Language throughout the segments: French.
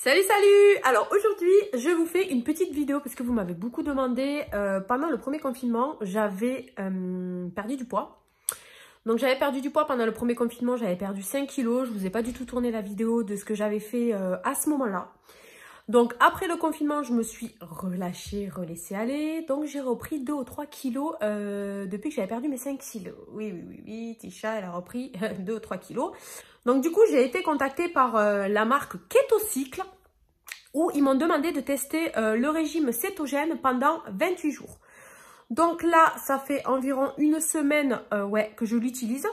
Salut! Alors aujourd'hui, je vous fais une petite vidéo parce que vous m'avez beaucoup demandé. Pendant le premier confinement, j'avais perdu du poids. Donc j'avais perdu du poids pendant le premier confinement, j'avais perdu 5 kilos. Je vous ai pas du tout tourné la vidéo de ce que j'avais fait à ce moment-là. Donc après le confinement, je me suis relâchée, relaissée aller. Donc j'ai repris 2 ou 3 kilos depuis que j'avais perdu mes 5 kilos. Oui, Tysha, elle a repris 2 ou 3 kilos. Donc du coup, j'ai été contactée par la marque Ketocycle où ils m'ont demandé de tester le régime cétogène pendant 28 jours. Donc là, ça fait environ une semaine que je l'utilise.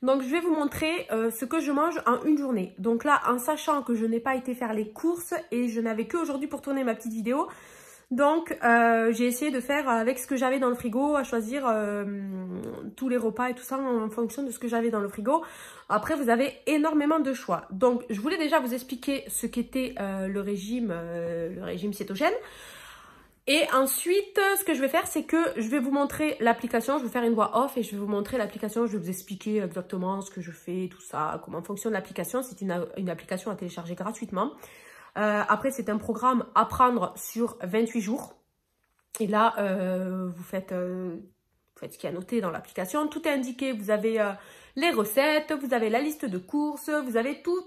Donc je vais vous montrer ce que je mange en une journée. Donc là, en sachant que je n'ai pas été faire les courses et je n'avais qu'aujourd'hui pour tourner ma petite vidéo. Donc j'ai essayé de faire avec ce que j'avais dans le frigo, à choisir tous les repas et tout ça en fonction de ce que j'avais dans le frigo. Après, vous avez énormément de choix. Donc je voulais déjà vous expliquer ce qu'était le régime cétogène. Et ensuite, ce que je vais faire, c'est que je vais vous montrer l'application. Je vais vous faire une voix off et je vais vous montrer l'application. Je vais vous expliquer exactement ce que je fais, tout ça, comment fonctionne l'application. C'est une application à télécharger gratuitement. Après, c'est un programme à prendre sur 28 jours. Et là, vous faites ce qu'il y a noté dans l'application. Tout est indiqué. Vous avez les recettes, vous avez la liste de courses, vous avez tout.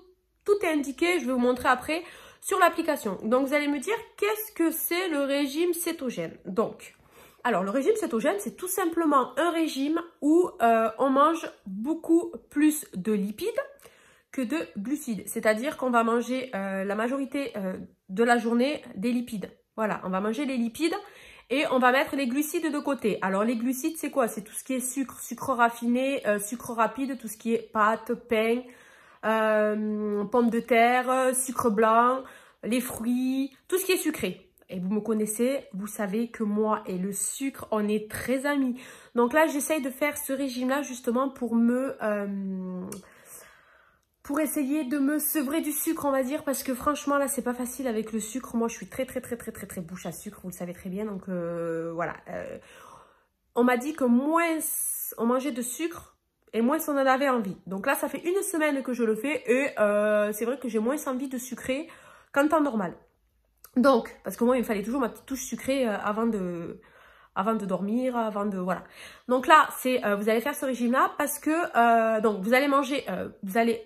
Tout est indiqué. Je vais vous montrer après sur l'application. Donc, vous allez me dire, qu'est-ce que c'est le régime cétogène? Donc, alors, le régime cétogène, c'est tout simplement un régime où on mange beaucoup plus de lipides que de glucides. C'est-à-dire qu'on va manger la majorité de la journée des lipides. Voilà, on va manger les lipides et on va mettre les glucides de côté. Alors, les glucides, c'est quoi? C'est tout ce qui est sucre, sucre raffiné, sucre rapide, tout ce qui est pâtes, pain, pommes de terre, sucre blanc, les fruits, tout ce qui est sucré. Et vous me connaissez, vous savez que moi et le sucre, on est très amis. Donc là, j'essaye de faire ce régime-là justement pour essayer de me sevrer du sucre, on va dire, parce que franchement, là, c'est pas facile avec le sucre. Moi, je suis très bouche à sucre, vous le savez très bien. Donc voilà. On m'a dit que moins on mangeait de sucre, et moins on en avait envie. Donc là, ça fait une semaine que je le fais. Et c'est vrai que j'ai moins envie de sucrer qu'en temps normal. Donc, parce que moi, il me fallait toujours ma petite touche sucrée avant de dormir, avant de... Voilà. Donc là, c'est vous allez faire ce régime-là parce que... donc, vous allez manger... vous allez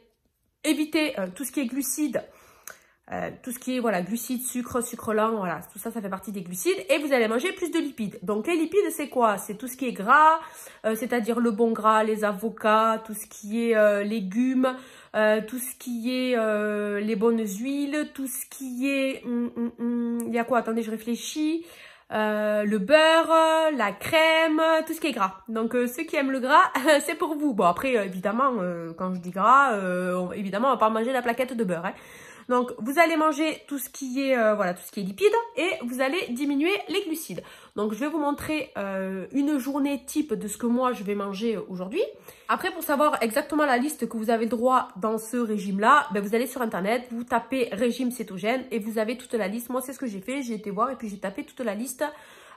éviter tout ce qui est glucides. Tout ce qui est voilà, glucides, sucre, sucre lent, voilà, tout ça, ça fait partie des glucides. Et vous allez manger plus de lipides. Donc les lipides, c'est quoi? C'est tout ce qui est gras, c'est-à-dire le bon gras, les avocats, tout ce qui est légumes, tout ce qui est les bonnes huiles, tout ce qui est... Il y a quoi? Attendez, je réfléchis. Le beurre, la crème, tout ce qui est gras. Donc ceux qui aiment le gras, c'est pour vous. Bon après, évidemment, quand je dis gras, évidemment, on va pas manger la plaquette de beurre, hein. Donc vous allez manger tout ce qui est voilà, tout ce qui est lipide et vous allez diminuer les glucides. Donc je vais vous montrer une journée type de ce que moi je vais manger aujourd'hui. Après, pour savoir exactement la liste que vous avez droit dans ce régime-là, ben, vous allez sur internet, vous tapez régime cétogène et vous avez toute la liste. Moi, c'est ce que j'ai fait, j'ai été voir et puis j'ai tapé toute la liste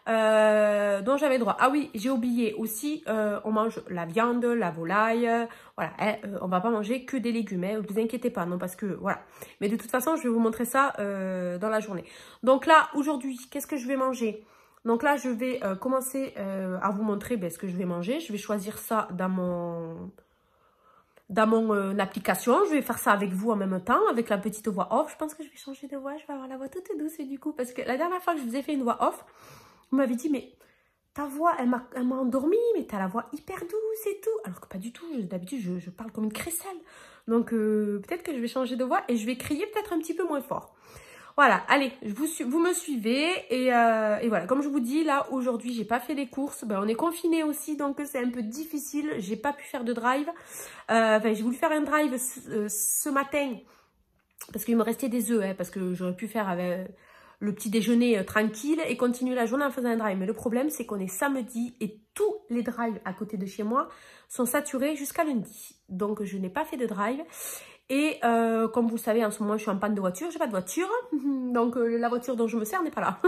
dont j'avais droit. Ah oui, j'ai oublié aussi, on mange la viande, la volaille, voilà, hein, on va pas manger que des légumes, hein, vous inquiétez pas, non, parce que voilà. Mais de toute façon, je vais vous montrer ça dans la journée. Donc là, aujourd'hui, qu'est-ce que je vais manger? Donc là, je vais commencer à vous montrer ce que je vais manger. Je vais choisir ça dans mon application. Je vais faire ça avec vous en même temps, avec la petite voix off. Je pense que je vais changer de voix. Je vais avoir la voix toute douce, du coup. Parce que la dernière fois que je vous ai fait une voix off, vous m'avez dit, mais ta voix, elle m'a endormie, mais t'as la voix hyper douce et tout. Alors que pas du tout. D'habitude, je parle comme une crécelle. Donc, peut-être que je vais changer de voix et je vais crier peut-être un petit peu moins fort. Voilà, allez, vous me suivez et voilà, comme je vous dis, là, aujourd'hui, j'ai pas fait les courses. Ben, on est confinés aussi, donc c'est un peu difficile. J'ai pas pu faire de drive. J'ai voulu faire un drive ce matin parce qu'il me restait des œufs, hein, parce que j'aurais pu faire avec le petit déjeuner tranquille et continuer la journée en faisant un drive. Mais le problème, c'est qu'on est samedi et tous les drives à côté de chez moi sont saturés jusqu'à lundi. Donc, je n'ai pas fait de drive. Et comme vous le savez, en ce moment, je suis en panne de voiture. J'ai pas de voiture. Donc, la voiture dont je me sers n'est pas là.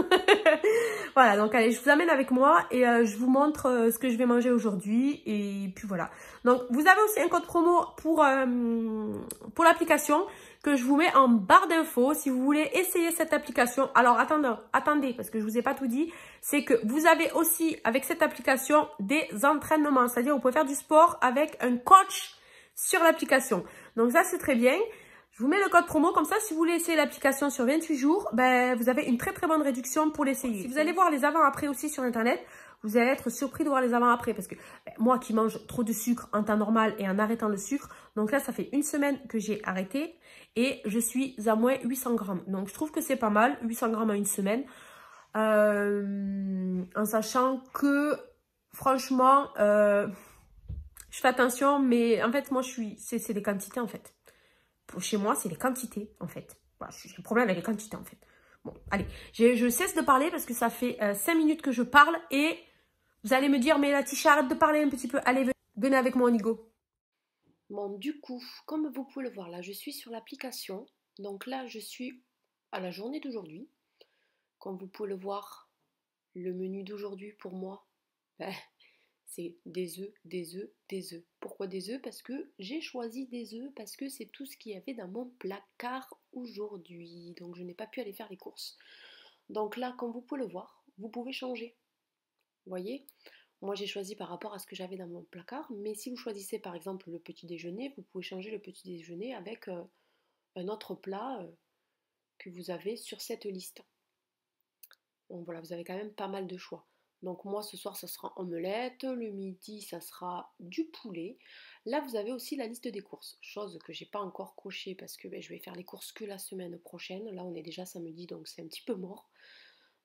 Voilà, donc allez, je vous amène avec moi et je vous montre ce que je vais manger aujourd'hui. Et puis voilà. Donc, vous avez aussi un code promo pour l'application que je vous mets en barre d'infos si vous voulez essayer cette application. Alors attendez, parce que je vous ai pas tout dit, c'est que vous avez aussi avec cette application des entraînements, c'est-à-dire vous pouvez faire du sport avec un coach sur l'application. Donc ça c'est très bien. Je vous mets le code promo, comme ça, si vous voulez essayer l'application sur 28 jours, ben, vous avez une très très bonne réduction pour l'essayer. Si vous allez voir les avant-après aussi sur Internet, vous allez être surpris de voir les avant-après parce que ben, moi qui mange trop de sucre en temps normal et en arrêtant le sucre, donc là, ça fait une semaine que j'ai arrêté et je suis à moins 800 grammes. Donc, je trouve que c'est pas mal, 800 grammes à une semaine, en sachant que, franchement, je fais attention, mais en fait, moi, je suis, c'est des quantités, en fait. Chez moi, c'est les quantités, en fait. Voilà, j'ai un problème avec les quantités, en fait. Bon, allez, je cesse de parler parce que ça fait 5 minutes que je parle et vous allez me dire, mais la Tysha, arrête de parler un petit peu. Allez, venez avec moi, Onigo. Bon, du coup, comme vous pouvez le voir, là, je suis sur l'application. Donc là, je suis à la journée d'aujourd'hui. Comme vous pouvez le voir, le menu d'aujourd'hui, pour moi, ben, c'est des œufs, des œufs, des œufs. Pourquoi des œufs? Parce que j'ai choisi des œufs, parce que c'est tout ce qu'il y avait dans mon placard aujourd'hui. Donc je n'ai pas pu aller faire les courses. Donc là, comme vous pouvez le voir, vous pouvez changer. Vous voyez? Moi j'ai choisi par rapport à ce que j'avais dans mon placard. Mais si vous choisissez par exemple le petit déjeuner, vous pouvez changer le petit déjeuner avec un autre plat que vous avez sur cette liste. Donc voilà, vous avez quand même pas mal de choix. Donc moi ce soir ça sera omelette, le midi ça sera du poulet. Là vous avez aussi la liste des courses, chose que j'ai pas encore cochée parce que ben, je vais faire les courses que la semaine prochaine. Là on est déjà samedi donc c'est un petit peu mort.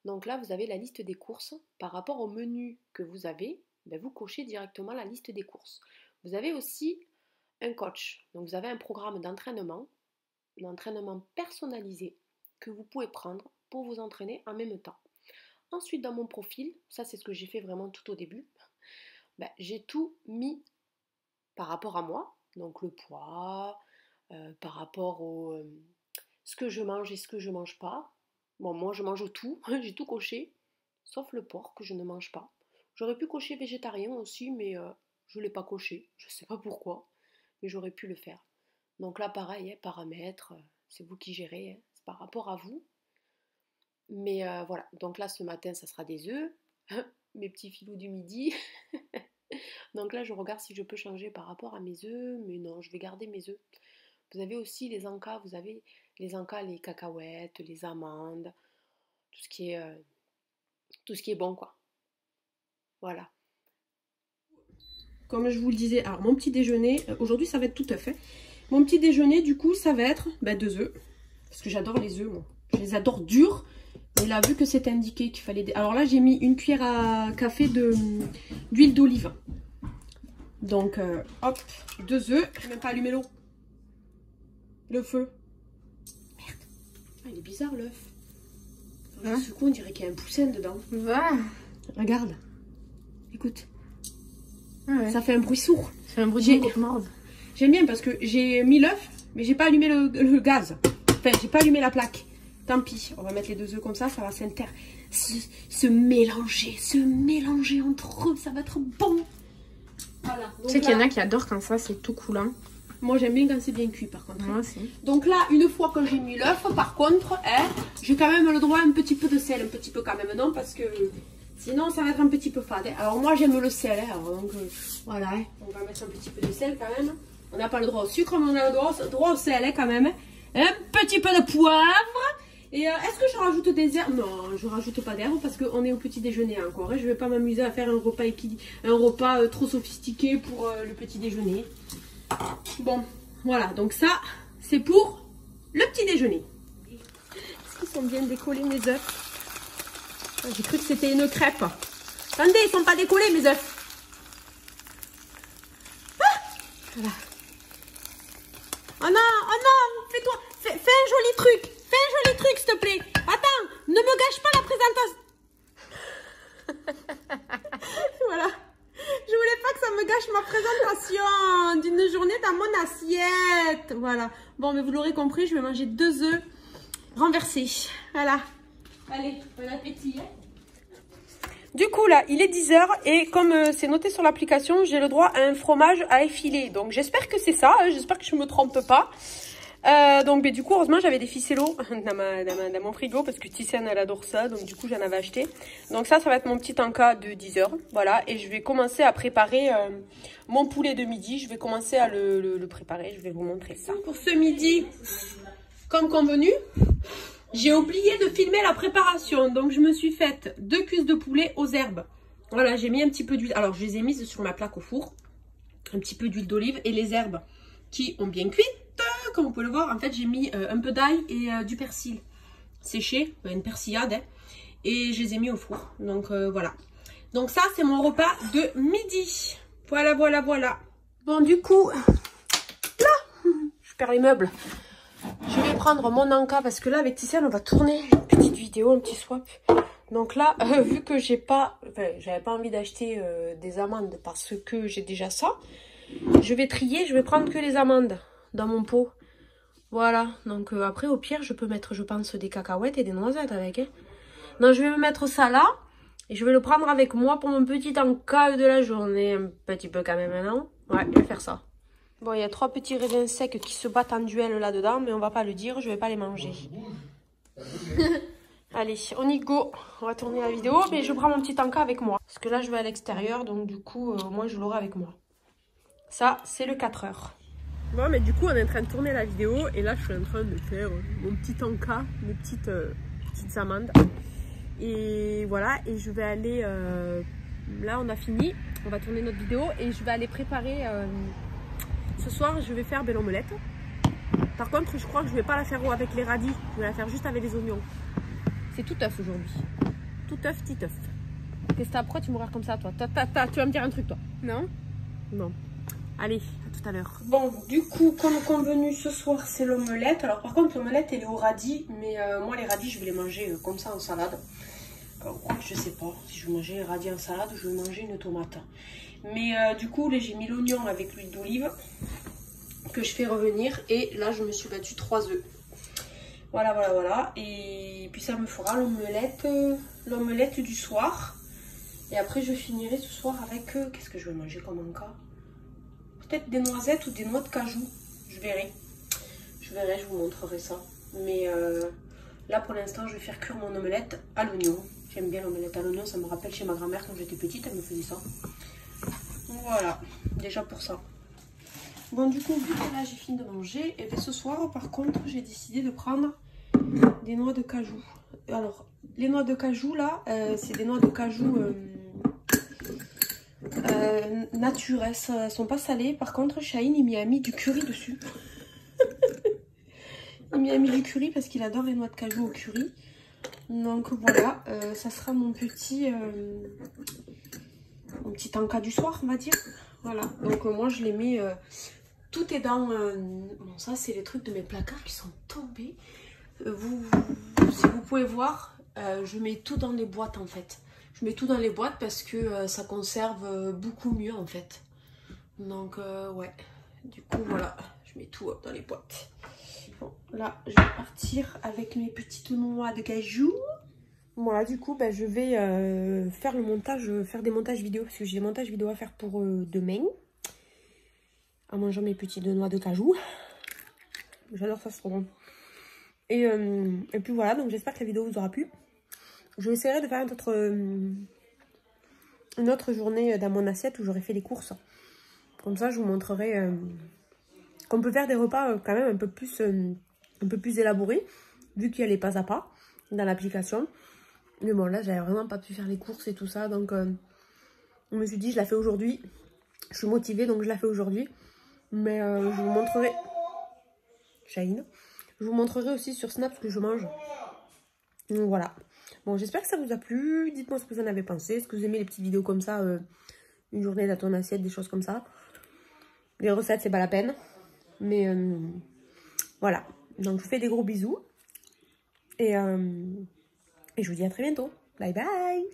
Donc là vous avez la liste des courses, par rapport au menu que vous avez, ben, vous cochez directement la liste des courses. Vous avez aussi un coach, donc vous avez un programme d'entraînement, personnalisé que vous pouvez prendre pour vous entraîner en même temps. Ensuite, dans mon profil, ça c'est ce que j'ai fait vraiment tout au début, ben, j'ai tout mis par rapport à moi, donc le poids, par rapport au ce que je mange et ce que je mange pas. Bon, moi je mange tout, j'ai tout coché, sauf le porc que je ne mange pas. J'aurais pu cocher végétarien aussi, mais je ne l'ai pas coché, je ne sais pas pourquoi, mais j'aurais pu le faire. Donc là pareil, hein, paramètres, c'est vous qui gérez, hein, c'est par rapport à vous. Mais voilà, donc là ce matin ça sera des œufs, mes petits filous du midi. Donc là je regarde si je peux changer par rapport à mes œufs, mais non, je vais garder mes œufs. Vous avez aussi les encas, vous avez les encas, les cacahuètes, les amandes, tout ce qui est bon quoi. Voilà. Comme je vous le disais, alors mon petit déjeuner, aujourd'hui ça va être tout à fait. Mon petit déjeuner du coup ça va être ben, 2 œufs, parce que j'adore les œufs moi. Je les adore durs. Mais là, vu que c'est indiqué qu'il fallait... Alors là, j'ai mis une cuillère à café d'huile d'olive. Donc, hop, 2 œufs. Je n'ai même pas allumé l'eau. Le feu. Merde. Ah, il est bizarre, l'œuf. Hein? Ce coup, on dirait qu'il y a un poussin dedans. Ouais. Regarde. Écoute. Ouais. Ça fait un bruit sourd. C'est un bruit de gourmande. J'aime bien parce que j'ai mis l'œuf, mais j'ai pas allumé le gaz. Enfin, j'ai pas allumé la plaque. Tant pis, on va mettre les 2 œufs comme ça, ça va se mélanger entre eux, ça va être bon. Voilà. Tu sais qu'il y en a qui adorent quand ça, c'est tout coulant. Moi, j'aime bien quand c'est bien cuit, par contre. Moi aussi. Donc là, une fois que j'ai mis l'œuf, par contre, hein, j'ai quand même le droit à un petit peu de sel, un petit peu quand même, non? Parce que sinon, ça va être un petit peu fade. Hein. Alors moi, j'aime le sel, hein, donc voilà, hein. On va mettre un petit peu de sel quand même. On n'a pas le droit au sucre, mais on a le droit au sel hein, quand même. Un petit peu de poivre. Et est-ce que je rajoute des herbes? Non, je rajoute pas d'herbes parce qu'on est au petit déjeuner encore. Et je vais pas m'amuser à faire un repas, trop sophistiqué pour le petit déjeuner. Bon, voilà. Donc ça, c'est pour le petit déjeuner. Est-ce qu'ils sont bien décollés mes œufs? J'ai cru que c'était une crêpe. Attendez, ils sont pas décollés mes œufs. Ah voilà. Oh non, fais-toi, fais un joli truc. Fais un joli truc, s'il te plaît. Attends, ne me gâche pas la présentation. Voilà. Je voulais pas que ça me gâche ma présentation d'une journée dans mon assiette. Voilà. Bon, mais vous l'aurez compris, je vais manger 2 œufs renversés. Voilà. Allez, bon appétit. Hein. Du coup, là, il est 10 h et comme c'est noté sur l'application, j'ai le droit à un fromage à effiler. Donc, j'espère que c'est ça. Hein, j'espère que je ne me trompe pas. Donc mais du coup heureusement j'avais des ficellos dans mon frigo parce que Ticiane elle adore ça, donc du coup j'en avais acheté. Donc ça va être mon petit tanka de 10h, voilà, et je vais commencer à préparer mon poulet de midi. Je vais commencer à le préparer, je vais vous montrer ça. Pour ce midi, comme convenu, j'ai oublié de filmer la préparation, donc je me suis faite 2 cuisses de poulet aux herbes. Voilà, j'ai mis un petit peu d'huile, alors je les ai mises sur ma plaque au four, un petit peu d'huile d'olive et les herbes qui ont bien cuit. Comme vous pouvez le voir, en fait j'ai mis un peu d'ail et du persil séché, une persillade, hein, et je les ai mis au four, donc voilà. Donc ça c'est mon repas de midi, voilà voilà voilà. Bon du coup, là, je perds les meubles. Je vais prendre mon anka parce que là avec Ticiane on va tourner une petite vidéo, un petit swap. Donc là, vu que j'ai pas, enfin, j'avais pas envie d'acheter des amandes parce que j'ai déjà ça, je vais trier, je vais prendre que les amandes dans mon pot. Voilà, donc après au pire je peux mettre, je pense, des cacahuètes et des noisettes avec. Hein. Non, je vais me mettre ça là et je vais le prendre avec moi pour mon petit encas de la journée. Un petit peu quand même, non? Ouais, je vais faire ça. Bon, il y a 3 petits raisins secs qui se battent en duel là-dedans, mais on va pas le dire, je vais pas les manger. Allez, on y go. On va tourner la vidéo, mais je prends mon petit encas avec moi. Parce que là, je vais à l'extérieur, donc du coup, moi, je l'aurai avec moi. Ça, c'est le 4h. Bon, mais du coup, on est en train de tourner la vidéo, et là, je suis en train de faire mon petit encas, mes petites amandes. Et voilà, et je vais aller... là, on a fini, on va tourner notre vidéo, et je vais aller préparer... ce soir, je vais faire belle omelette. Par contre, je crois que je ne vais pas la faire avec les radis. Je vais la faire juste avec les oignons. C'est tout œuf aujourd'hui. Tout œuf, petit œuf. Qu'est-ce que tu me regardes comme ça, toi? Tu vas me dire un truc, toi? Non. Non. Allez, à tout à l'heure. Bon, du coup, comme convenu, ce soir, c'est l'omelette. Alors, par contre, l'omelette, elle est au radis. Mais moi, les radis, je vais les manger comme ça en salade. Je sais pas si je vais manger les radis en salade ou je vais manger une tomate. Mais du coup, là, j'ai mis l'oignon avec l'huile d'olive que je fais revenir. Et là, je me suis battue 3 œufs. Voilà, voilà, voilà. Et puis, ça me fera l'omelette du soir. Et après, je finirai ce soir avec... qu'est-ce que je vais manger comme encas? Peut-être des noisettes ou des noix de cajou. Je verrai. Je verrai, je vous montrerai ça. Mais là, pour l'instant, je vais faire cuire mon omelette à l'oignon. J'aime bien l'omelette à l'oignon. Ça me rappelle chez ma grand-mère quand j'étais petite. Elle me faisait ça. Voilà, déjà pour ça. Bon, du coup, vu que là j'ai fini de manger, et bien ce soir, par contre, j'ai décidé de prendre des noix de cajou. Alors, les noix de cajou là, c'est des noix de cajou naturelles. Elles sont pas salées. Par contre, Shaheen, il m'y a mis du curry dessus. Il m'y a mis du curry parce qu'il adore les noix de cajou au curry. Donc voilà, ça sera mon petit encas du soir, on va dire. Voilà, donc moi je les mets, tout est dans, bon ça c'est les trucs de mes placards qui sont tombés, si vous pouvez voir, je mets tout dans les boîtes en fait, je mets tout dans les boîtes parce que ça conserve beaucoup mieux en fait, donc ouais, du coup voilà, je mets tout dans les boîtes. Bon, là je vais partir avec mes petites noix de cajou. Voilà, du coup, ben, je vais faire le montage, faire des montages vidéo, parce que j'ai des montages vidéo à faire pour demain, en mangeant mes petites noix de cajou. J'adore ça, c'est trop bon. Et puis voilà, donc j'espère que la vidéo vous aura plu. Je vais essayer de faire une autre journée dans mon assiette où j'aurai fait les courses. Comme ça, je vous montrerai qu'on peut faire des repas quand même un peu plus élaborés, vu qu'il y a les pas à pas dans l'application. Mais bon, là, j'avais vraiment pas pu faire les courses et tout ça. Donc, je me suis dit, je la fais aujourd'hui. Je suis motivée, donc je la fais aujourd'hui. Mais je vous montrerai... Shaheen. Je vous montrerai aussi sur Snap ce que je mange. Donc, voilà. Bon, j'espère que ça vous a plu. Dites-moi ce que vous en avez pensé. Est-ce que vous aimez les petites vidéos comme ça, une journée dans ton assiette, des choses comme ça. Les recettes, c'est pas la peine. Mais voilà. Donc, je vous fais des gros bisous. Et je vous dis à très bientôt. Bye bye!